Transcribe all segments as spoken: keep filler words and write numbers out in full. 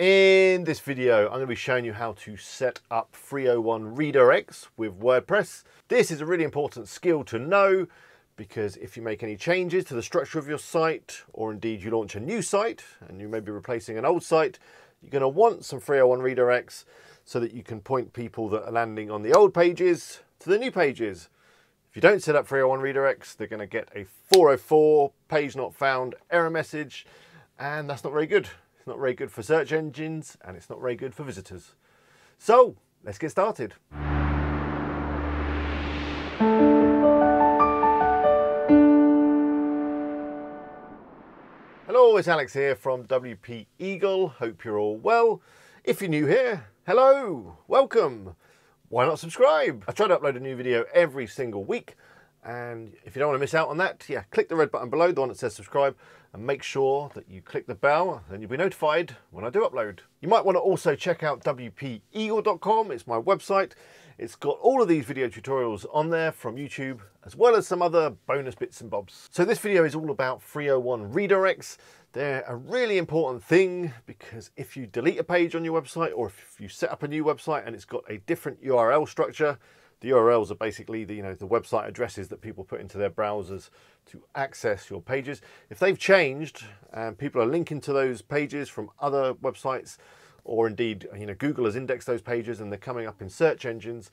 In this video, I'm going to be showing you how to set up three oh one redirects with WordPress. This is a really important skill to know because if you make any changes to the structure of your site, or indeed you launch a new site and you may be replacing an old site, you're going to want some three oh one redirects so that you can point people that are landing on the old pages to the new pages. If you don't set up three oh one redirects, they're going to get a four oh four page not found error message, and that's not very good. It's not very good for search engines and it's not very good for visitors. So let's get started. Hello, it's Alex here from W P Eagle. Hope you're all well. If you're new here, hello, welcome. Why not subscribe? I try to upload a new video every single week. And if you don't want to miss out on that, yeah, click the red button below, the one that says subscribe, and make sure that you click the bell, and you'll be notified when I do upload. You might want to also check out W P eagle dot com. It's my website. It's got all of these video tutorials on there from YouTube, as well as some other bonus bits and bobs. So this video is all about three oh one redirects. They're a really important thing because if you delete a page on your website, or if you set up a new website and it's got a different U R L structure, the U R Ls are basically the, you know, the website addresses that people put into their browsers to access your pages. If they've changed and people are linking to those pages from other websites, or indeed, you know, Google has indexed those pages and they're coming up in search engines,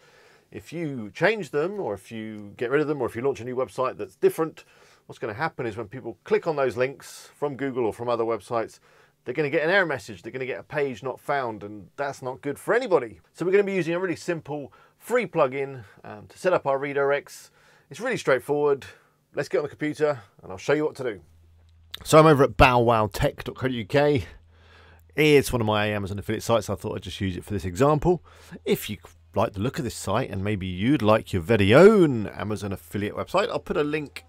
if you change them, or if you get rid of them, or if you launch a new website that's different, what's going to happen is when people click on those links from Google or from other websites, they're going to get an error message, they're going to get a page not found, and that's not good for anybody. So we're going to be using a really simple free plugin um, to set up our redirects. It's really straightforward. Let's get on the computer and I'll show you what to do. So I'm over at bow wow tech dot co dot U K. It's one of my Amazon affiliate sites. I thought I'd just use it for this example. If you like the look of this site and maybe you'd like your very own Amazon affiliate website, I'll put a link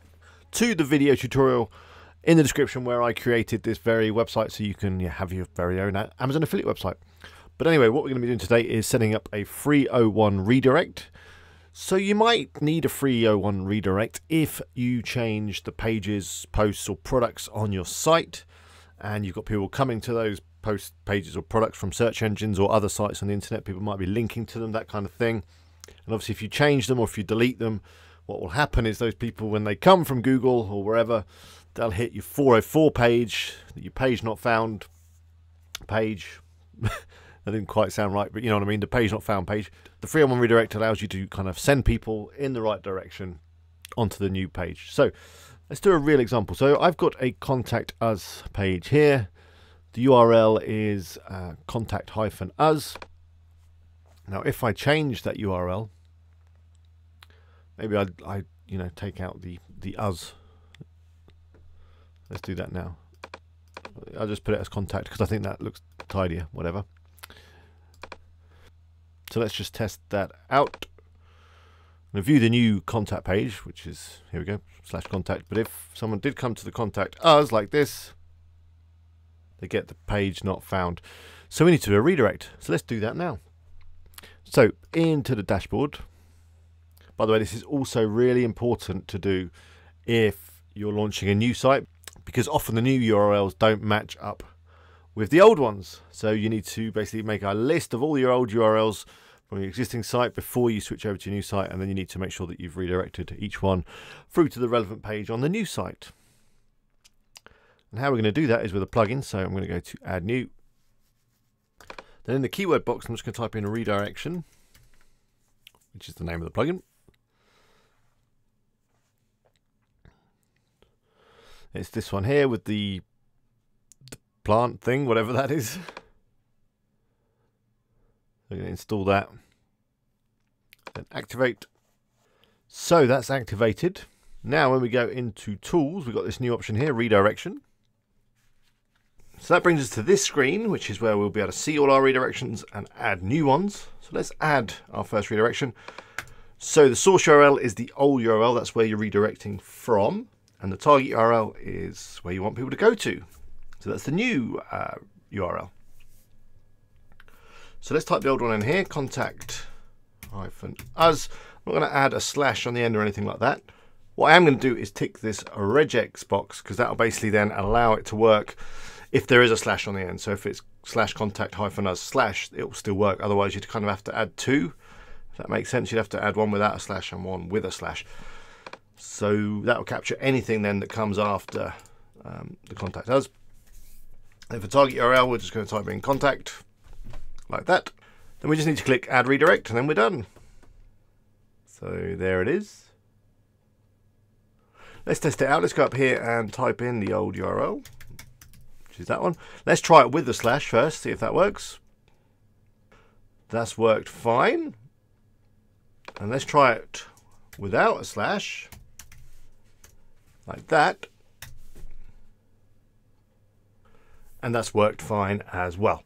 to the video tutorial in the description where I created this very website so you can have your very own Amazon affiliate website. But anyway, what we're going to be doing today is setting up a three oh one redirect. So you might need a three oh one redirect if you change the pages, posts or products on your site and you've got people coming to those posts, pages or products from search engines or other sites on the internet. People might be linking to them, that kind of thing. And obviously if you change them or if you delete them, what will happen is those people, when they come from Google or wherever, they'll hit your four oh four page, your page not found page. That didn't quite sound right, but you know what I mean, the page not found page. The three oh one redirect allows you to kind of send people in the right direction onto the new page. So let's do a real example. So I've got a contact us page here. The U R L is uh, contact hyphen us. Now, if I change that U R L, maybe I, I, you know, take out the the us. Let's do that now. I'll just put it as contact because I think that looks tidier. Whatever. So let's just test that out. Now view the new contact page, which is here we go slash contact. But if someone did come to the contact us like this, they get the page not found. So we need to do a redirect. So let's do that now. So into the dashboard. By the way, this is also really important to do if you're launching a new site because often the new U R Ls don't match up with the old ones. So you need to basically make a list of all your old U R Ls from your existing site before you switch over to your new site, and then you need to make sure that you've redirected each one through to the relevant page on the new site. And how we're going to do that is with a plugin. So I'm going to go to add new. Then in the keyword box, I'm just going to type in redirection, which is the name of the plugin. It's this one here with the, the plant thing, whatever that is. We're going to install that. Then activate. So that's activated. Now when we go into tools, we've got this new option here, redirection. So that brings us to this screen, which is where we'll be able to see all our redirections and add new ones. So let's add our first redirection. So the source U R L is the old U R L. That's where you're redirecting from. And the target U R L is where you want people to go to. So that's the new uh, U R L. So let's type the old one in here, contact hyphen us. I'm not going to add a slash on the end or anything like that. What I am going to do is tick this regex box because that will basically then allow it to work if there is a slash on the end. So if it's slash contact hyphen us slash, it will still work. Otherwise you'd kind of have to add two, if that makes sense. You'd have to add one without a slash and one with a slash. So that will capture anything then that comes after um, the contact us. And for target U R L, we're just going to type in contact, like that. Then we just need to click add redirect and then we're done. So there it is. Let's test it out. Let's go up here and type in the old U R L, which is that one. Let's try it with the slash first, see if that works. That's worked fine. And let's try it without a slash, like that. And that's worked fine as well.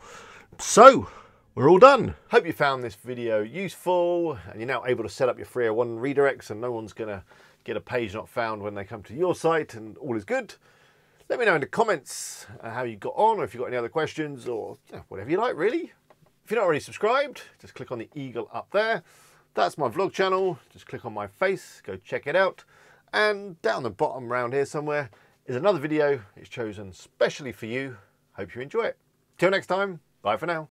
So we're all done. Hope you found this video useful and you're now able to set up your free one redirects and no one's gonna get a page not found when they come to your site and all is good. Let me know in the comments how you got on or if you've got any other questions or you know, whatever you like really. If you're not already subscribed, just click on the eagle up there. That's my vlog channel. Just click on my face, go check it out. And down the bottom round here somewhere is another video. It's chosen specially for you. Hope you enjoy it. Till next time, bye for now.